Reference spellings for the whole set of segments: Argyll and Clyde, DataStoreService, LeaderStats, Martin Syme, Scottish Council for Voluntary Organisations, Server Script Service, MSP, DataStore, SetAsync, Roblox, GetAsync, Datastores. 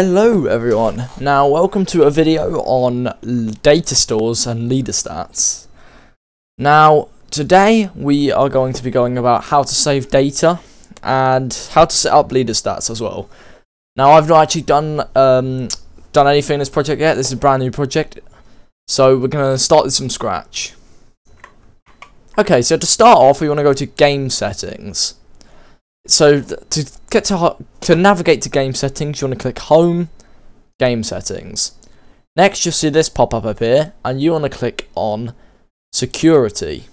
Hello everyone. Now welcome to a video on data stores and LeaderStats. Now today we are going to be going about how to save data and how to set up LeaderStats as well. Now I've not actually done anything in this project yet. This is a brand new project, so we're going to start this from scratch. Okay, so to start off we want to go to game settings. So to get to navigate to game settings, you want to click Home, Game Settings. Next, you'll see this pop up here, and you want to click on Security.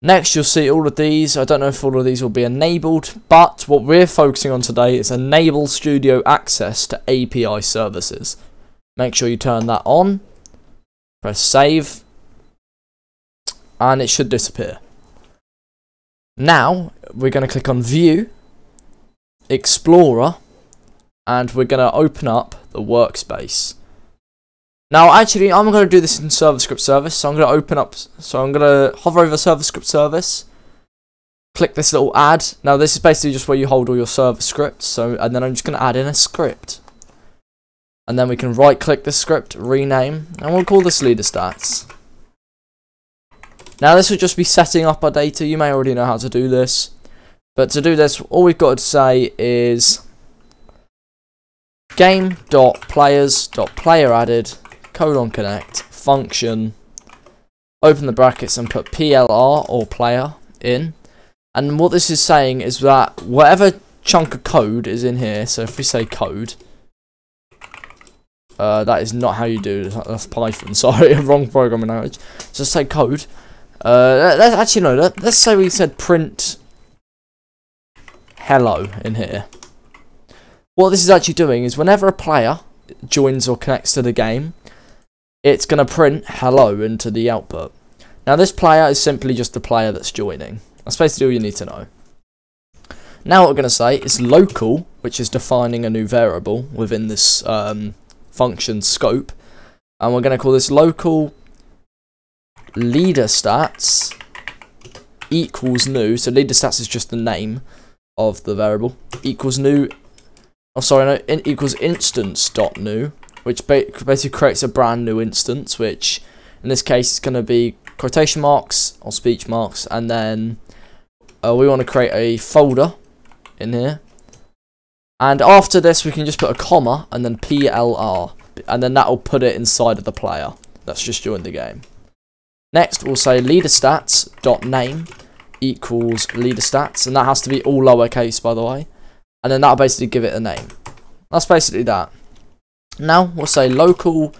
Next, you'll see all of these. I don't know if all of these will be enabled, but what we're focusing on today is Enable Studio Access to API Services. Make sure you turn that on. Press Save, and it should disappear. Now we're going to click on View, Explorer, and we're going to open up the workspace. Now actually I'm going to do this in Server Script Service, so I'm going to hover over Server Script Service, click this little add. Now this is basically just where you hold all your server scripts, and then I'm just going to add in a script. And then we can right click the script, rename, and we'll call this LeaderStats. Now this will just be setting up our data. You may already know how to do this, but to do this all we've got to say is game.players.playerAdded :connect function, open the brackets and put PLR or player in, and what this is saying is that whatever chunk of code is in here, so if we say code, that is not how you do this, that's Python, sorry, wrong programming language, so say code. Let's say we said print hello in here. What this is actually doing is whenever a player joins or connects to the game, it's going to print hello into the output. Now this player is simply just the player that's joining. That's basically all you need to know. Now what we're going to say is local, which is defining a new variable within this function scope, and we're going to call this local LeaderStats equals new. So LeaderStats is just the name of the variable. Equals new. Oh, sorry, no. Equals instance dot new, which basically creates a brand new instance. Which in this case is going to be quotation marks or speech marks, and then we want to create a folder in here. And after this, we can just put a comma and then PLR, and then that will put it inside of the player that's just joined the game. Next, we'll say LeaderStats.name equals LeaderStats, and that has to be all lowercase, by the way. And then that'll basically give it a name. That's basically that. Now we'll say local,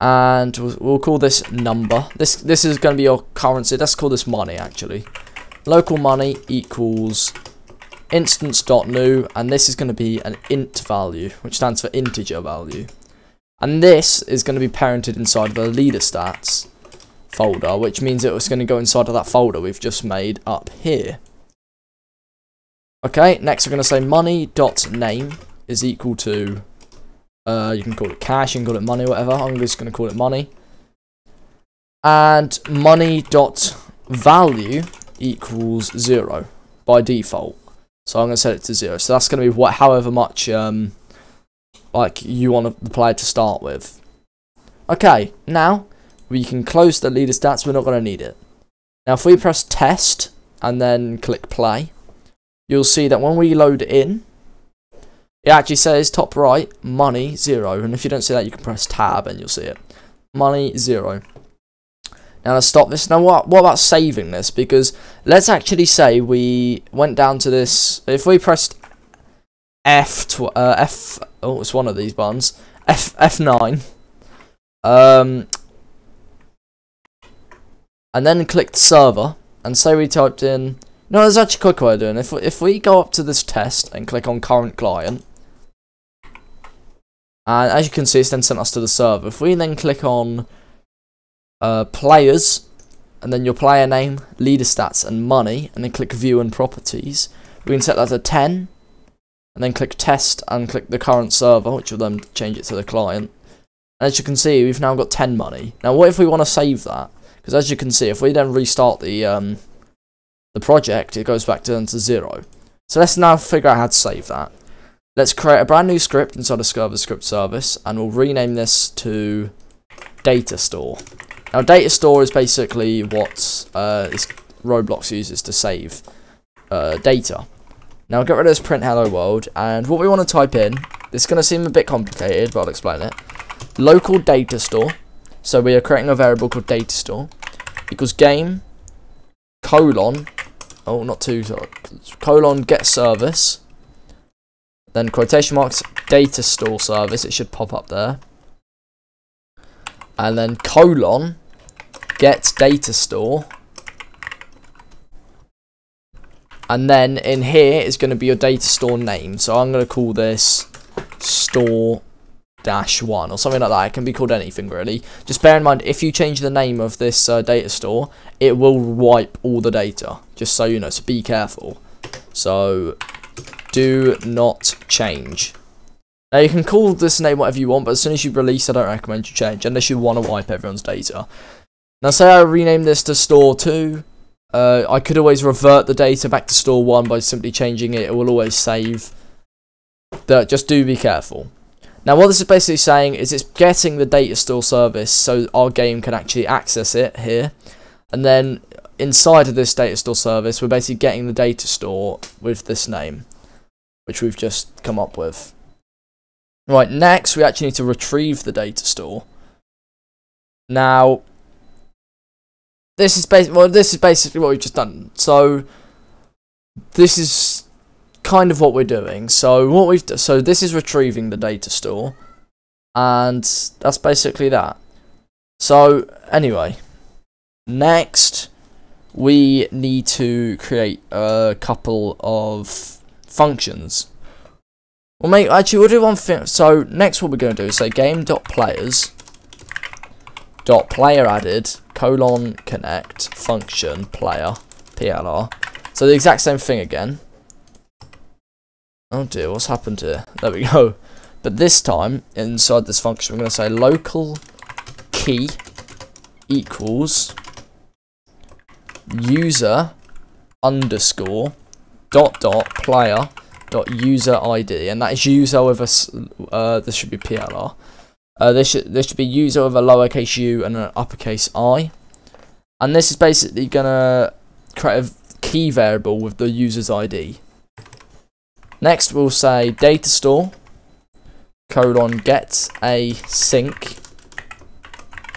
and we'll call this number. This is going to be your currency. Let's call this money actually. Local money equals instance.new, and this is going to be an int value, which stands for integer value. And this is going to be parented inside of the LeaderStats folder, which means it was going to go inside of that folder we've just made up here. Okay, next we're going to say money.name is equal to, you can call it cash, you can call it money, whatever. I'm just going to call it money. And money.value equals 0 by default. So I'm going to set it to 0. So that's going to be however much like you want the player to start with. Okay, now we can close the LeaderStats. We're not going to need it. Now if we press test and then click play, you'll see that when we load in, it actually says top right money 0. And if you don't see that, you can press tab and you'll see it. Money 0. Now let's stop this. Now what about saving this? Because let's actually say we went down to this. If we pressed F, oh, it's one of these buttons. F9. And then clicked server, and say we typed in, no, there's actually a quick way of doing it. If we go up to this test and click on current client, and as you can see it's then sent us to the server. If we then click on players, and then your player name, LeaderStats and money, and then click view and properties, we can set that to 10, and then click test and click the current server, which will then change it to the client. And as you can see, we've now got 10 money. Now what if we want to save that? Because as you can see, if we then restart the project, it goes back down to 0. So let's now figure out how to save that. Let's create a brand new script inside of Server Script Service, and we'll rename this to DataStore. Now, DataStore is basically what Roblox uses to save data. Now, get rid of this print hello world, and what we want to type in, this is going to seem a bit complicated, but I'll explain it. Local DataStore, so we are creating a variable called DataStore, equals game, colon, oh, not two, sorry, colon, get service, then quotation marks, DataStoreService, it should pop up there. And then colon, get DataStore. And then in here is going to be your DataStore name. So I'm going to call this store-1 or something like that. It can be called anything really. Just bear in mind, if you change the name of this DataStore, it will wipe all the data. Just so you know, so be careful. So... do not change. Now you can call this name whatever you want, but as soon as you release, I don't recommend you change unless you want to wipe everyone's data. Now say I rename this to store 2, I could always revert the data back to store 1 by simply changing it. It will always save. Just do be careful. Now what this is basically saying is it's getting the DataStore service so our game can actually access it here, and then inside of this DataStore service we're basically getting the DataStore with this name, which we've just come up with. Right, next we actually need to retrieve the DataStore. Now, this is basically what we've just done. So, this is kind of what we're doing. So, this is retrieving the DataStore, and that's basically that. So, anyway, next we need to create a couple of functions. We'll do one thing. So next what we're going to do is say game.players.playerAdded : connect function player plr. So the exact same thing again. Oh dear, what's happened here? There we go. But this time inside this function we're going to say local key equals user underscore ... player.user ID, and that is user with a this should be plr. This should be user with a lowercase u and an uppercase I, and this is basically gonna create a key variable with the user's ID. Next, we'll say DataStore : GetAsync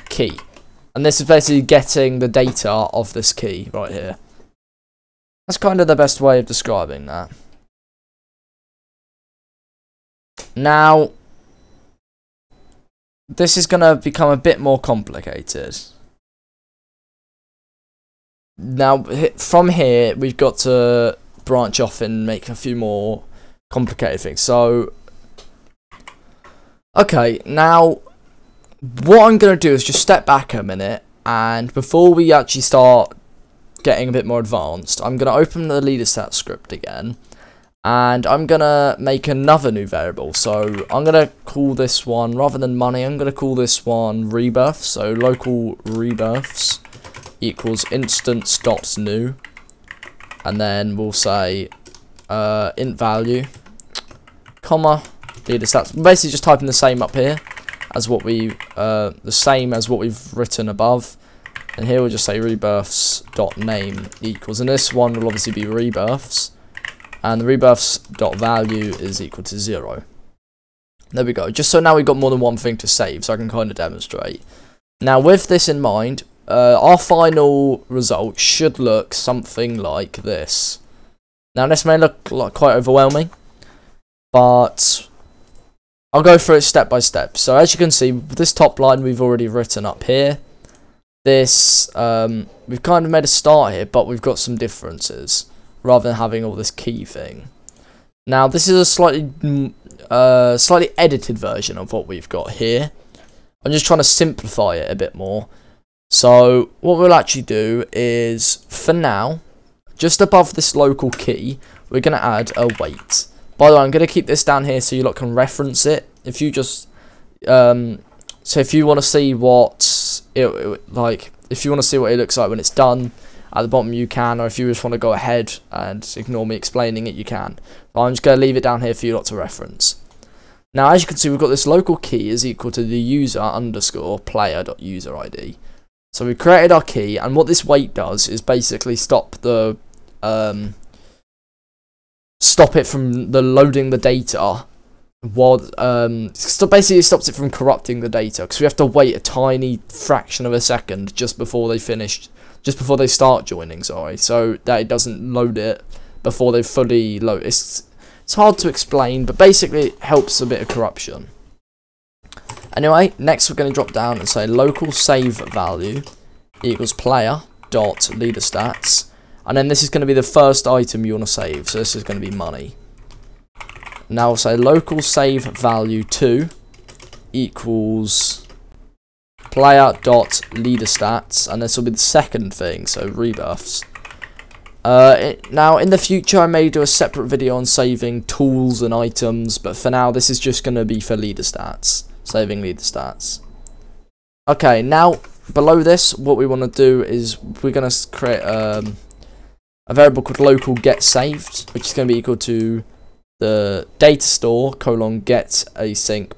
key, and this is basically getting the data of this key right here. That's kind of the best way of describing that. Now, this is going to become a bit more complicated. Now, from here, we've got to branch off and make a few more complicated things. So, okay, now, what I'm going to do is just step back a minute, and before we actually start getting a bit more advanced, I'm going to open the LeaderStats script again, and I'm going to make another new variable. So I'm going to call this one, rather than money, I'm going to call this one rebirth. So local rebirths equals instance.new, and then we'll say int value, comma, LeaderStats. Basically just typing the same up here as what we the same as what we've written above. And here we'll just say rebirths.name equals, and this one will obviously be rebirths, and the rebirths.value is equal to 0. There we go. Just so now we've got more than one thing to save, so I can kind of demonstrate. Now with this in mind, our final result should look something like this. Now this may look like quite overwhelming, but I'll go through it step by step. So as you can see, this top line we've already written up here. This, we've kind of made a start here, but we've got some differences, rather than having all this key thing. Now, this is a slightly edited version of what we've got here. I'm just trying to simplify it a bit more. So, what we'll actually do is, for now, just above this local key, we're going to add a weight. By the way, I'm going to keep this down here so you lot can reference it. If you just, so if you want to see what it looks like when it's done, at the bottom you can, or if you just want to go ahead and ignore me explaining it, you can. But I'm just going to leave it down here for you lot to reference. Now, as you can see, we've got this local key is equal to the user_player.user ID. So we created our key, and what this wait does is basically stop the stop it from loading the data. While basically stops it from corrupting the data, because we have to wait a tiny fraction of a second just before they start joining. Sorry, so that it doesn't load it before they fully load. It's hard to explain, but basically it helps a bit of corruption. Anyway, next we're going to drop down and say local save value equals player.leaderStats, and then this is going to be the first item you want to save. So this is going to be money. Now we'll say local save value 2 equals player.leaderStats, and this will be the second thing, so rebuffs. Now in the future I may do a separate video on saving tools and items, but for now this is just going to be for LeaderStats, saving LeaderStats. Okay, now below this what we want to do is we're going to create a variable called local getSaved, which is going to be equal to the DataStore : GetAsync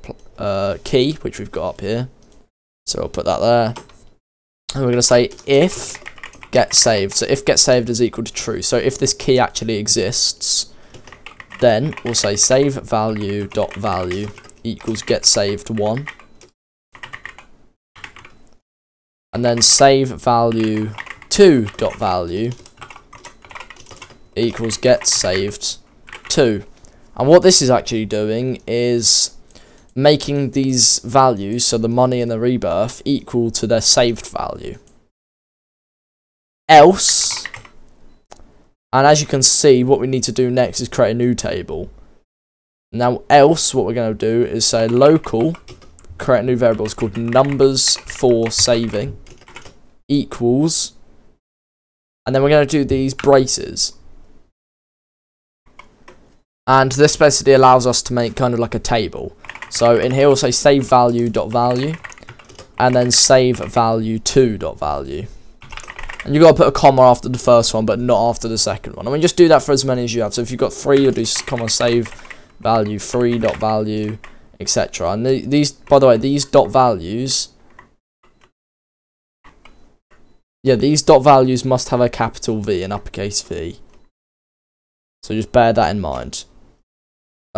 key, which we've got up here, so I'll put that there, and we're going to say if getSaved, so if getSaved is equal to true, so if this key actually exists, then we'll say save value dot value equals getSaved1, and then save value 2 dot value equals getSaved2. And what this is actually doing is making these values, so the money and the rebirth, equal to their saved value. Else, and as you can see, what we need to do next is create a new table. Now, else, what we're going to do is say local, create a new variable, it's called numbers for saving, equals, and then we're going to do these braces. And this basically allows us to make kind of like a table. So in here we'll say save value.value and then save value2.value. And you've got to put a comma after the first one but not after the second one. I mean, just do that for as many as you have. So if you've got 3, you'll do comma save value3.value, etc. And these, by the way, these dot values, yeah, these dot values must have a capital V and uppercase V. So just bear that in mind.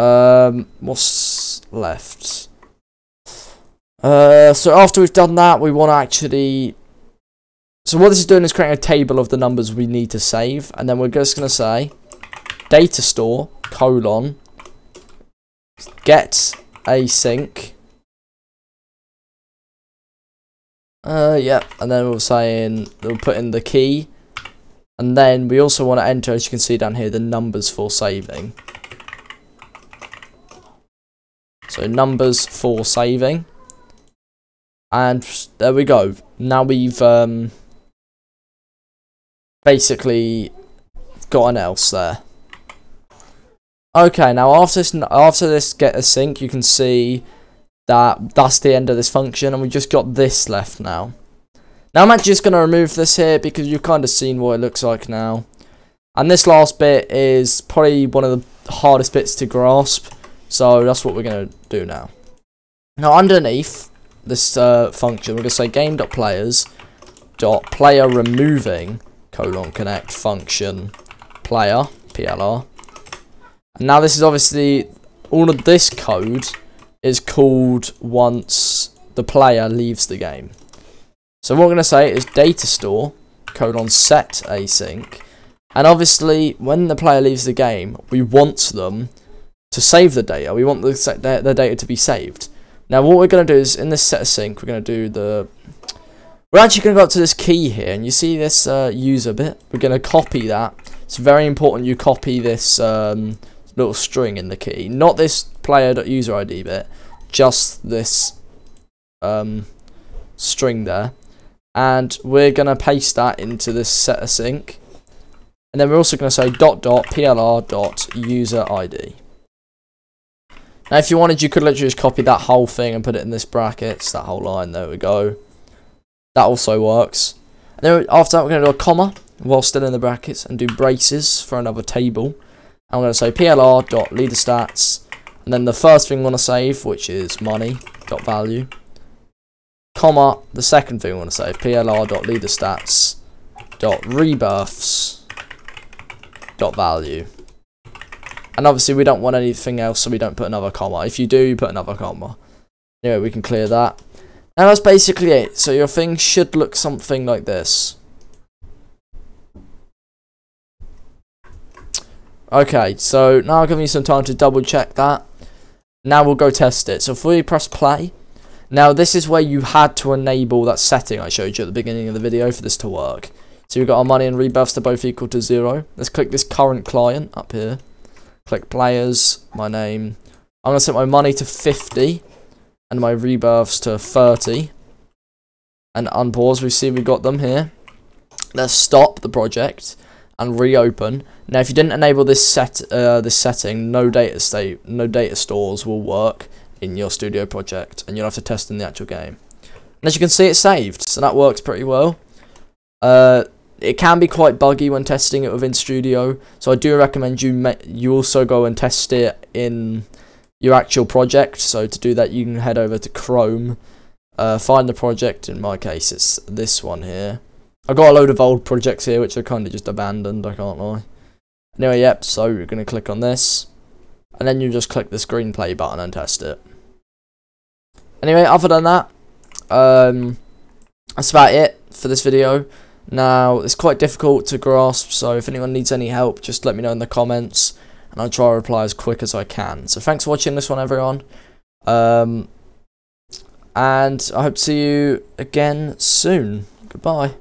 What's left? So after we've done that, we want to actually... So what this is doing is creating a table of the numbers we need to save. And then we're just going to say DataStore : GetAsync. Yeah, and then we'll say we'll put in the key. And then we also want to enter, as you can see down here, the numbers for saving. So numbers for saving. And there we go. Now we've basically got an else there. Okay, now after this getAsync, you can see that that's the end of this function, and we just got this left now. Now I'm actually just going to remove this here because you've kind of seen what it looks like now. And this last bit is probably one of the hardest bits to grasp. So that's what we're going to do now. Now underneath this function, we're going to say game.players.playerRemoving : function player, PLR. And now this is obviously, all of this code is called once the player leaves the game. So what we're going to say is DataStore :SetAsync, and obviously when the player leaves the game, we want them to save the data. We want the data to be saved. Now what we're going to do is in this SetAsync, we're going to do we're actually going to go up to this key here, and you see this user bit. We're going to copy that. It's very important you copy this little string in the key, not this player.user ID bit, just this string there. And we're going to paste that into this SetAsync. And then we're also going to say .plr.user ID. Now if you wanted, you could literally just copy that whole thing and put it in this brackets, that whole line. There we go. That also works. And then after that, we're going to do a comma. while still in the brackets and do braces for another table. I'm going to say plr.leaderstats, and then the first thing I want to save, which is money.value, comma, the second thing I want to save, plr.leaderstats.rebirths.value. And obviously we don't want anything else, so we don't put another comma. If you do, you put another comma. Anyway, we can clear that. And that's basically it. So your thing should look something like this. Okay, so now I'll give you some time to double check that. Now we'll go test it. So if we press play, now this is where you had to enable that setting I showed you at the beginning of the video for this to work. So we've got our money and rebirths to both equal to 0. Let's click this current client up here. Click players, my name. I'm going to set my money to 50 and my rebirths to 30. And unpause, we see we've got them here. Let's stop the project and reopen. Now, if you didn't enable this setting, no data stores will work in your studio project, and you'll have to test in the actual game. And as you can see, it's saved, so that works pretty well. It can be quite buggy when testing it within Studio, so I do recommend you also go and test it in your actual project. So to do that, you can head over to Chrome, find the project. In my case, it's this one here. I got a load of old projects here which I kind of just abandoned, I can't lie. Anyway, yep, so you're going to click on this, and then you just click the green play button and test it. Anyway, other than that, that's about it for this video. Now, it's quite difficult to grasp, so if anyone needs any help, just let me know in the comments, and I'll try to reply as quick as I can. So thanks for watching this one, everyone, and I hope to see you again soon. Goodbye.